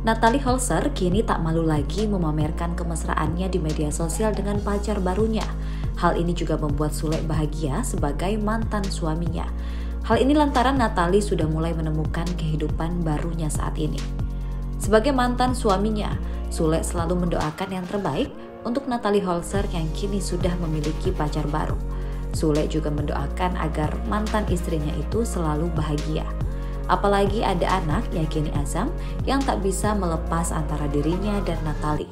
Nathalie Holscher kini tak malu lagi memamerkan kemesraannya di media sosial dengan pacar barunya. Hal ini juga membuat Sule bahagia sebagai mantan suaminya. Hal ini lantaran Nathalie sudah mulai menemukan kehidupan barunya saat ini. Sebagai mantan suaminya, Sule selalu mendoakan yang terbaik untuk Nathalie Holscher yang kini sudah memiliki pacar baru. Sule juga mendoakan agar mantan istrinya itu selalu bahagia. Apalagi ada anak, yakni Azam, yang tak bisa melepas antara dirinya dan Nathalie.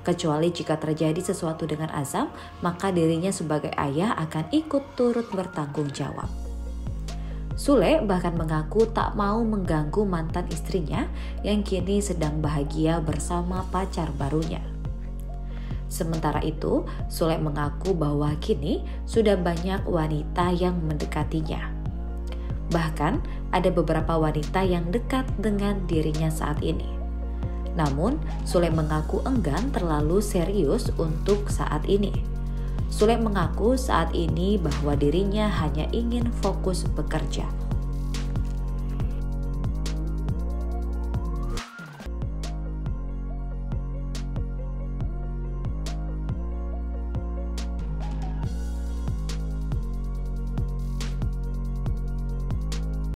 Kecuali jika terjadi sesuatu dengan Azam, maka dirinya sebagai ayah akan ikut turut bertanggung jawab. Sule bahkan mengaku tak mau mengganggu mantan istrinya yang kini sedang bahagia bersama pacar barunya. Sementara itu, Sule mengaku bahwa kini sudah banyak wanita yang mendekatinya. Bahkan ada beberapa wanita yang dekat dengan dirinya saat ini. Namun, Sule mengaku enggan terlalu serius untuk saat ini. Sule mengaku saat ini bahwa dirinya hanya ingin fokus bekerja.